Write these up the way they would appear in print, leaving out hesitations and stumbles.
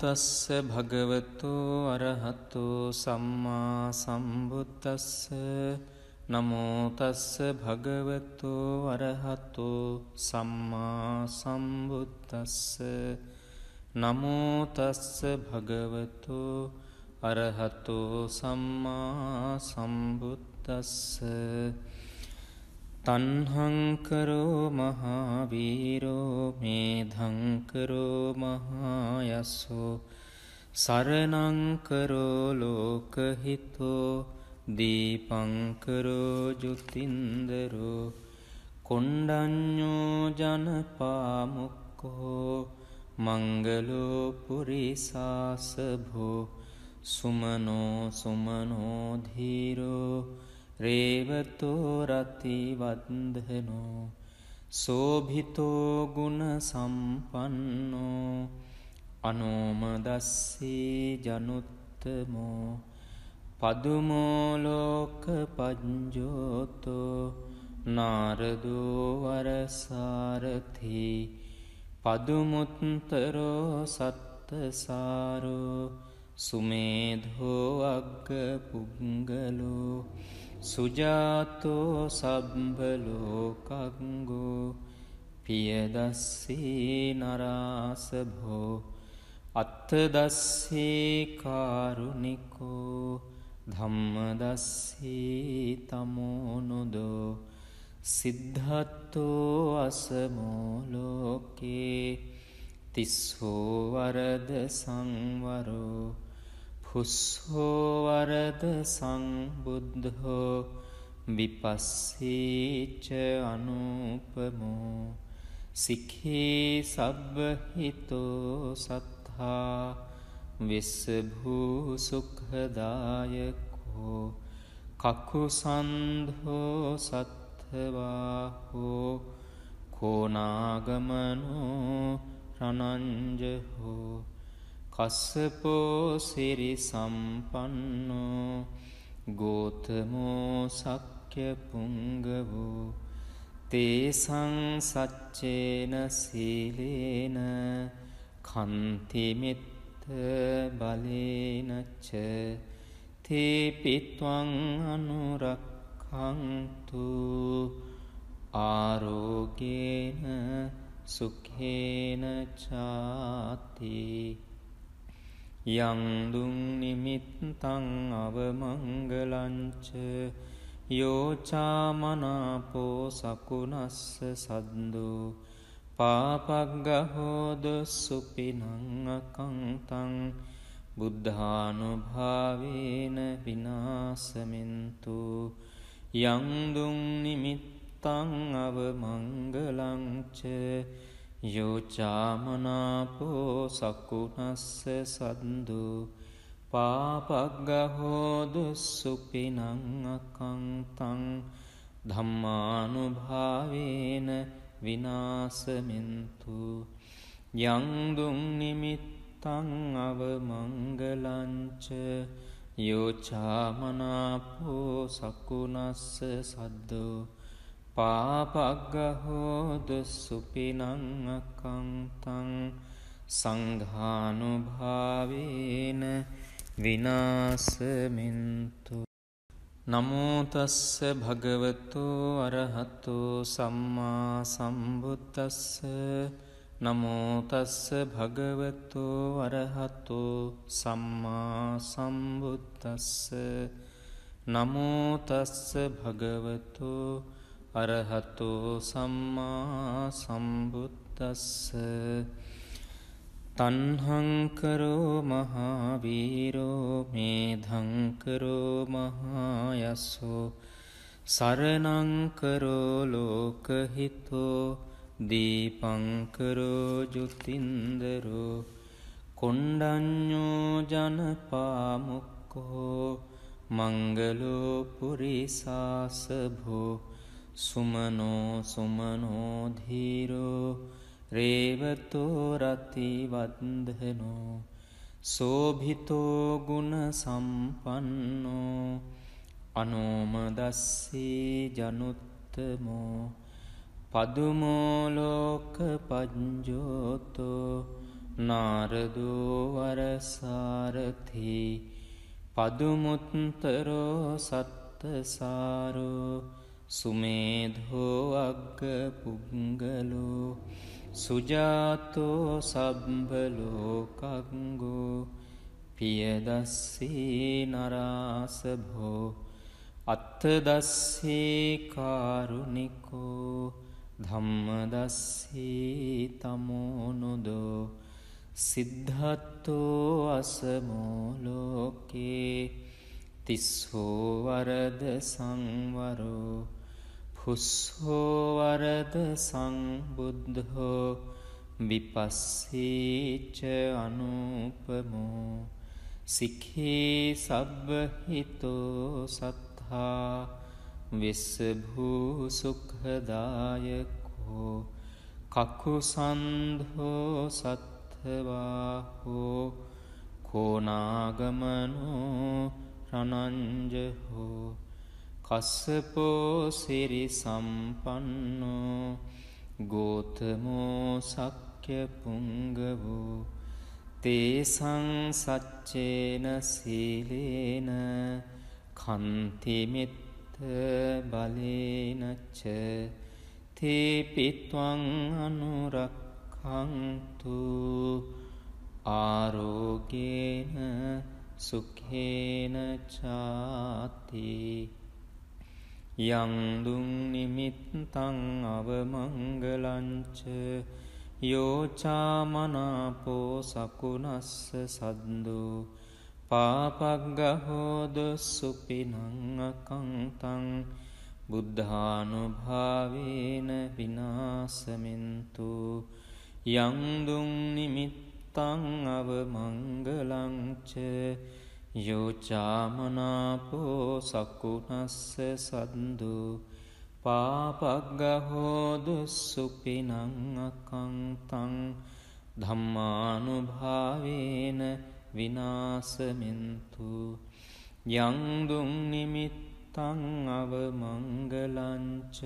තස්ස භගවතු අරහතු සම්මා සම්බුද්දස්ස නමෝ තස්ස භගවතු අරහතු සම්මා සම්බුද්දස්ස නමෝ තස්ස භගවතු අරහතු සම්මා සම්බුද්දස්ස तन्हंकरो महावीरो मेधंकरो महायसो शरणंकरो लोकहितो दीपंकरो जुतिंदरो कुंडन्यो जनपामुक्को मंगलो पुरिसासभो सुमनो सुमनो धीरो रेवतो रतिवंदनो शोभितो गुणसंपन्नो अनोमदस्सी जनुत्तमो पदुमो लोकपञ्जोतो नारदो वरसारथि पदुमुत्तरो सत्तसारो सुमेधो अग्गपुंगलो सुजातो सब्बलोकंगो पियदस्सी नरासभो अत्तदस्सी कारुणिको धम्मदस्सी तमोनुदो सिद्धत्तो असमो लोके तिस्सो वरद संवरो पुस्सो वरद संबुद्धो विपस्सीच अनुपमो सिखे सब्हितो सत्था विस्भू सुखदायको ककुसंधो सत्वाहो कोनागमनो रणंजहो कसपो सिरि संपन्नो गोतमो शक्य पुंगवो तेसं सच्चेन शीलेन खन्तिमित्त बलेन च ते पित्वं अनुरक्षन्तु आरोग्येन सुखेन चाति यं दुं निमित्तं अवमंगलञ्च योचामनापो सकुनस्स सद्दो पापग्गहो दुःसुपिनं अकंतं बुद्धानुभावेन विनाशमिन्तु यं दुं निमित्तं अवमंगलञ्च योचामनापो सकुनस्स सद्दो पापग्गहो दुःसुपिनं अकंतं धम्मानुभावेन विनाशमिन्तु यं दुं निमित्तं अवमंगलं च योचामनापो सकुनस्स सद्दो पापग्गहो दुःसुपिनं अकंतं संघानुभावेन विनाशमिन्तु नमो तस्स भगवतो अरहतो सम्मा सम्बुद्धस्स नमो तस्स भगवतो अरहतो सम्मा सम्बुद्धस्स नमो तस्स भगवतो अरहतो सम्मा सम्बुद्धस्स तन्हंकरो महावीरो मेधंकरो महायसो शरणंकरो लोकहितो दीपंकरो जुतिंदरो कुंडन्यो जनपामुक्को मंगलो पुरिसासभो सुमनो सुमनो धीरो रेवतो रतिवंदनो शोभितो गुणसंपन्नो अनोमदस्सी जनुत्तमो पदुमो लोकपञ्जोतो नारदो वरसारथी पदुमुत्तरो सत्तसारो सुमेधो अग्गपुंगलो सुजातो सब्बलोकंगो पियदस्सी नरासभो अत्तदस्सी कारुणिको धम्मदस्सी तमोनुदो सिद्धत्तो असमो लोके तिस्सो वरद संवरो फुस्सो वरद संबुद्धो विपस्सी च अनुपमो सिखे सब्बहितो सत्था विस्भू सुखदायको ककुसंधो सत्था बाहो कोनागमनो रणंजहो कस्पो सिरि संपन्नो गोतमो शक्य पुंगवो तेसं सच्चेन शीलेन खंतिमित्त बलेन च ते पित्वं अनुरक् हन्तु आरोग्येन सुखेन चाति यं दुं निमित्तं अवमंगलं च यो चामनापो सकुनस्स सद्दो पापग्गहो दुस्सुपिनं अकंतं बुद्धानुभावेन विनाशमिन्तु यं दुं निमित्तं अवमंगलं च यो चामनापो सकुनस्स सद्दो पापग्गहो दुस्सुपिनं अकंतं धम्मानुभावेन विनाशमिन्तु यं दुं निमित्तं अवमंगलं च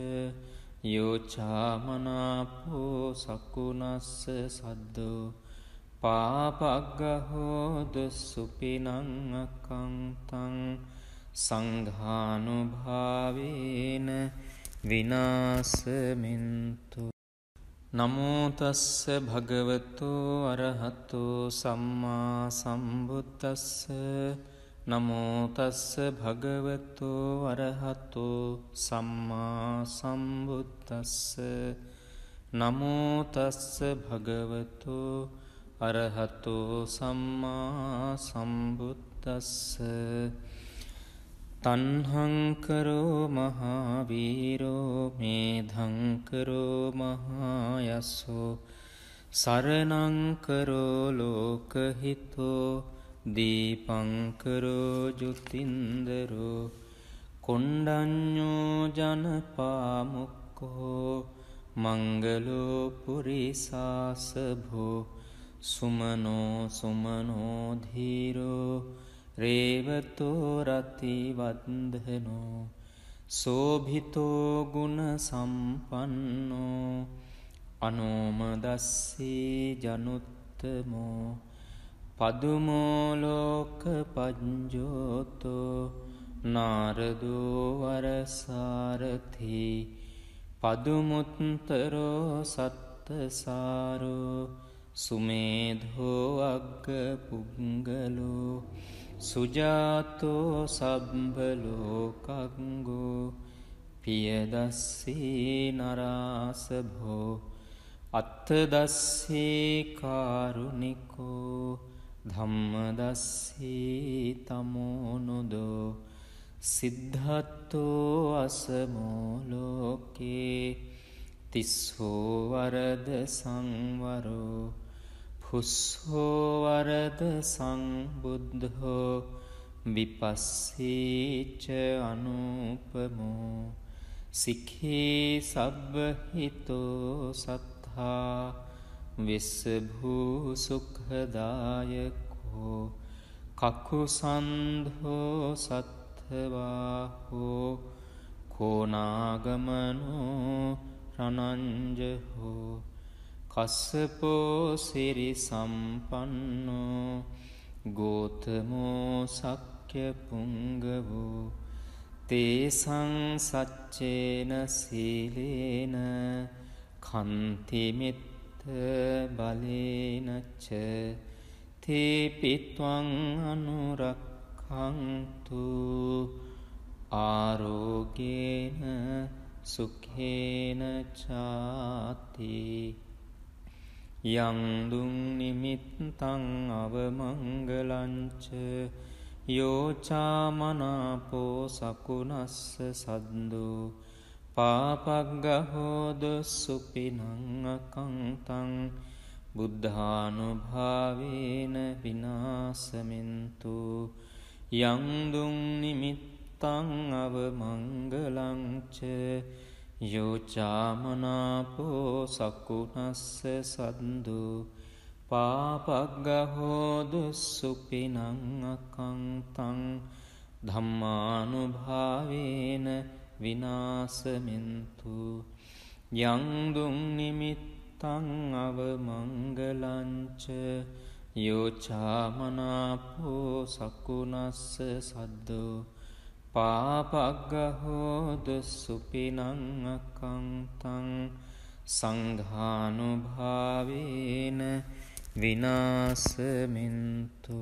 यो चामनापो सकुनस्स सद्दो पापग्गहो दुस्सुपिनं अकंतं संघानुभावेन विनाशमिन्तु। नमो तस्स भगवतो अरहतो सम्मा सम्बुद्धस्स। नमो तस्स भगवतो अरहतो सम्मा सम्बुद्धस्स। नमो तस्स भगवतो अरहतो सम्मा सम्बुद्धस्स। तन्हं करो महावीरो मेधं करो महायशो शरणं करो लोकहितो दीपंकरो ज्योतिंदरो कोंडन्यो जनपामुक्को मंगलो पुरिसासभो सुमनो सुमनो धीरो रेवतो रतिवंधनो शोभितो गुणसंपन्नो अनोमदस्सी जनुत्तमो पदुमो लोकपञ्जोतो नारदो वरसारथी पदुमुत्तरो सत्तसारो सुमेधो अग्गपुंगलो सुजातो सब्बलोकंगो पियदस्सी नरासभो अत्तदस्सी कारुणिको धम्मदस्सी तमोनुदो सिद्धत्तो असमो लोके तिस्सो वरद संवरो फुस्सो वरद संबुद्धो विपस्सी च अनुपमो सिखे सब्बहितो सत्था विस्भू सुखदायको ककुसंधो सत्वाहो कोनागमनो रणंजहो කස්සපෝ සිරි සම්පන්නෝ ගෝතමෝ සක්්‍ය පුංගවෝ තේසං සච්චේන සීලේන කන්තිමිත්ත බලේනච්ච තේපිත්වං අනුරක්ඛන්තු ආරෝගේන සුඛේන චාති යං දුං නිමිත්තං අවමංගලංච යෝචා මනාපෝ සකුනස්ස සද්දු පාපග්ගහෝ දුස්සුපිනං අකංතං බුද්ධානුභාවේන විනාසමින්තු යං දුං නිමිත්තං අවමංගලං ච යෝචා මනාපෝ සකුනස්ස සද්දු පාපග්ගහෝ දුස්සුපිනං අකංතං ධම්මානුභාවේන විනාසමින්තු යං දුං නිමිත්තං අවමංගලං ච යෝචා මනාපෝ සකුනස්ස සද්දෝ පාපග්ගහෝ දුස්සුපිනං අකංතං සංඝානුභාවේන විනාසමින්තු